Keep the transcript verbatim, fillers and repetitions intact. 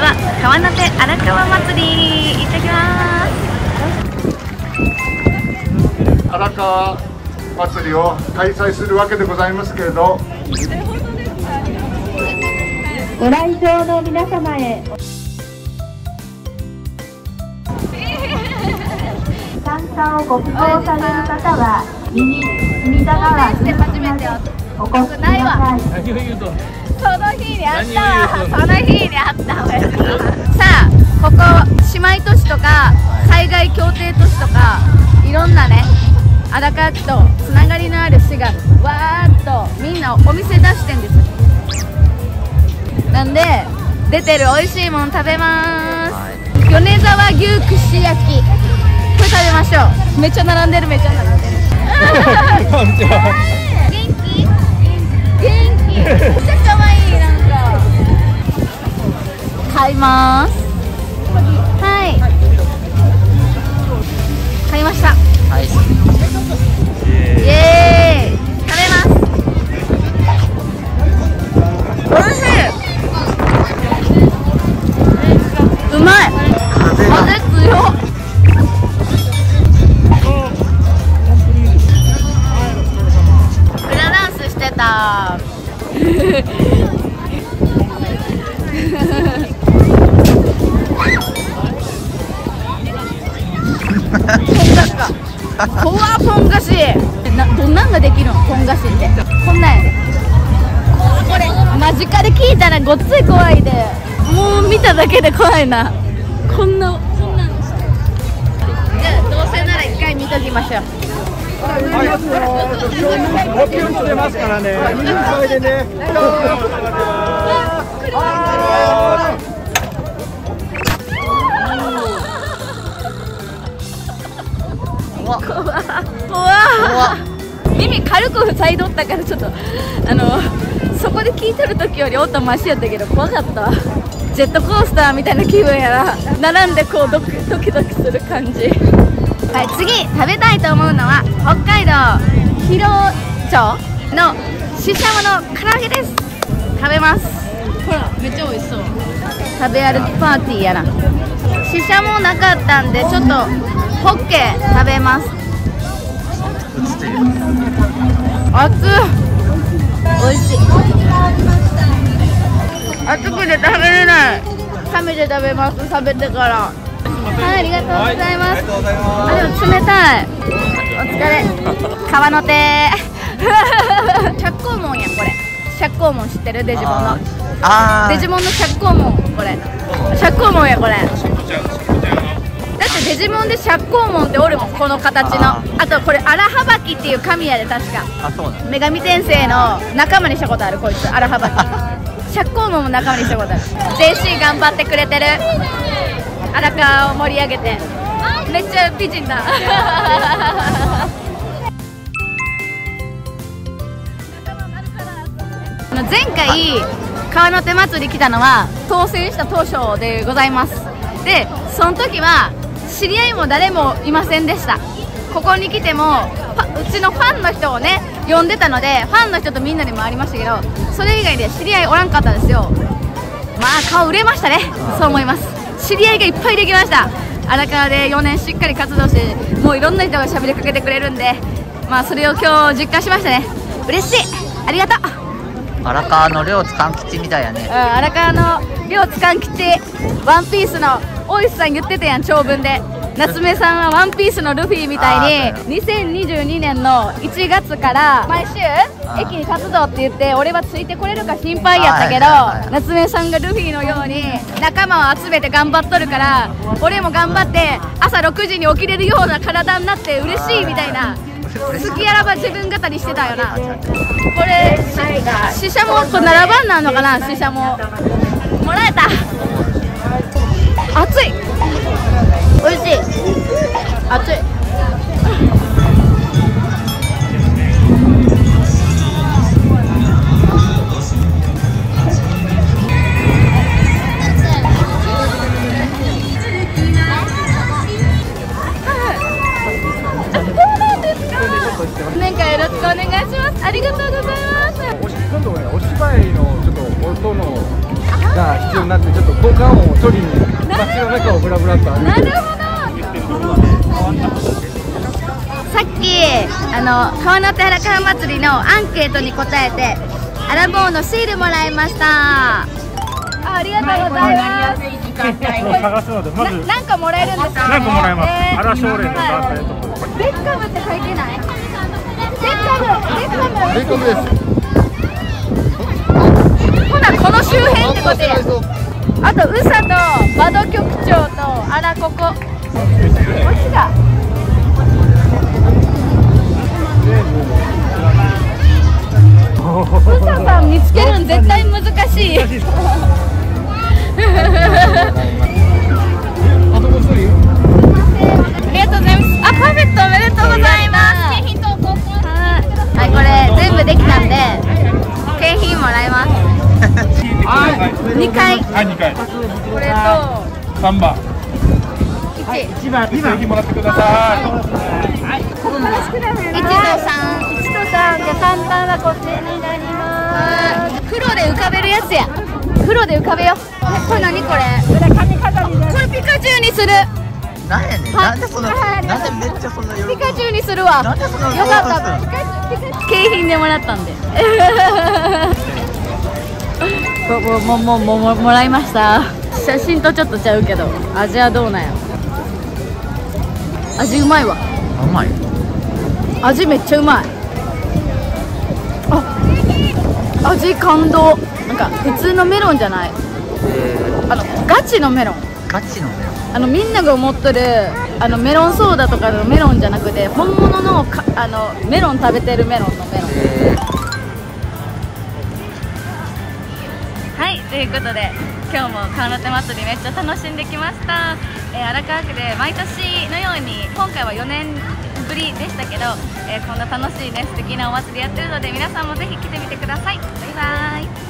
は川の手荒川祭り行ってきます。荒川祭りを開催するわけでございますけれど、ご来場の皆様へ参加をご希望される方は右隅田川にお越しください。何を言うとその日にあったその日にあったさあ、ここ姉妹都市とか災害協定都市とかいろんなね、荒川区とつながりのある市がわーっとみんなお店出してんです。なんで出てる美味しいもの食べます。米沢牛串焼き、これ食べましょう。めっちゃ並んでるめっちゃ並んでる。元気？元気。めっちゃ可愛いなんか。買います。はい。買いました。はい。イエーイ。こわポン菓子な、どんなんができるのポン菓子って。こんなんやで、これ間近で聞いたらごっつい怖いで、もう見ただけで怖いな。こんなこんなのして、じゃあどうせなら一回見ときましょう。ごきゅう出ますからね、それでね。怖っ怖っ、耳軽く塞いどったからちょっとあのそこで聞いてる時より音マシやったけど怖かった。ジェットコースターみたいな気分やら、並んでこうドキドキドキする感じ。はい、次食べたいと思うのは北海道広尾町のししゃもの唐揚げです。食べます。ほらめっちゃ美味しそう。食べ歩きパーティーやら。ししゃもなかったんでちょっとホッケー食べます。熱い、おいしい。熱くて食べれない。冷めて食べます。食べてから。はい、ありがとうございます。あ、でも冷たい。お疲れ川の手釈光門や、これ釈光門知ってる？デジモンのデジモンの釈光門、これ釈光門や。これだってデジモンで釈光門っておるもん、この形の。 あ, あとこれ荒はばきっていう神やで確か。あ、そうだ。女神転生の仲間にしたことあるこいつ、荒はばき釈光門も仲間にしたことある。 ジェーシー 頑張ってくれてる、荒川を盛り上げて。めっちゃ美人だ前回川の手祭り来たのは当選した当初でございます。でその時は知り合いも誰もいませんでした。ここに来てもうちのファンの人をね呼んでたので、ファンの人とみんなで回りましたけど、それ以外で知り合いおらんかったんですよ。まあ顔売れましたね。そう思います。知り合いがいっぱいできました。荒川でよねんしっかり活動して、もういろんな人がしゃべりかけてくれるんで、まあそれを今日実感しましたね。嬉しい、ありがとう。荒川の両津勘吉みたいやね。うん、荒川の両津勘吉、ワンピースの大石さん言ってたやん長文で。夏目さんはワンピースのルフィみたいににせんにじゅうにねんのいちがつから毎週駅に活動って言って、俺はついてこれるか心配やったけど、夏目さんがルフィのように仲間を集めて頑張っとるから、俺も頑張って朝ろくじに起きれるような体になって嬉しいみたいな。好きやらば自分語りしてたよな。これししゃもこれななばんなのかな。ししゃももらえた。熱い、おいしい、熱い。ありがとうございます。お芝居のちょっと音のがようになってちょっと効果音を取りに街の中をブラブラと歩いてる。なるほど。さっきあの川の手原川祭りのアンケートに答えてアラボーのシールもらいました。 あ, ありがとうございます。探すのでまずなんかもらえるんですか、ね、なんかもらえます、えー、アラ少年の団体とベッカムって書いてない？ベッカム、ベッカム、ベッカムです。ほなこの周辺ってことや。あとウサとバド局長とアラココ。こっちだ。ウサさん見つけるの絶対難しい。あともう一人。パーフェクトおめでとうございます。景品と交換してください。はい、これ全部できたんで景品もらえます。にかい。はい、にかい。これとさんばん。いちばん、にばんもらってください。はい。いちとさん。いちとさんでさんばんはこっちになります。黒で浮かべるやつや。黒で浮かべよ。これ何これ？これピカチュウにする。なんやねん、なんでそんな、なんでめっちゃそんな喜ぶ。ピカチュウにするわ。よかった。景品でもらったんで。もももももらいました。写真とちょっとちゃうけど、味はどうなんや。味うまいわ。甘い。味めっちゃうまい。あ、味感動。なんか普通のメロンじゃない。あのガチのメロン。ガチのメロン。あのみんなが思ってるあのメロンソーダとかのメロンじゃなくて本物の、かあのメロン食べてるメロンのメロン。はい、ということで今日も川の手祭りめっちゃ楽しんできました、えー、荒川区で毎年のように今回はよねんぶりでしたけど、えー、こんな楽しいね素敵なお祭りやってるので皆さんもぜひ来てみてください。バイバーイ。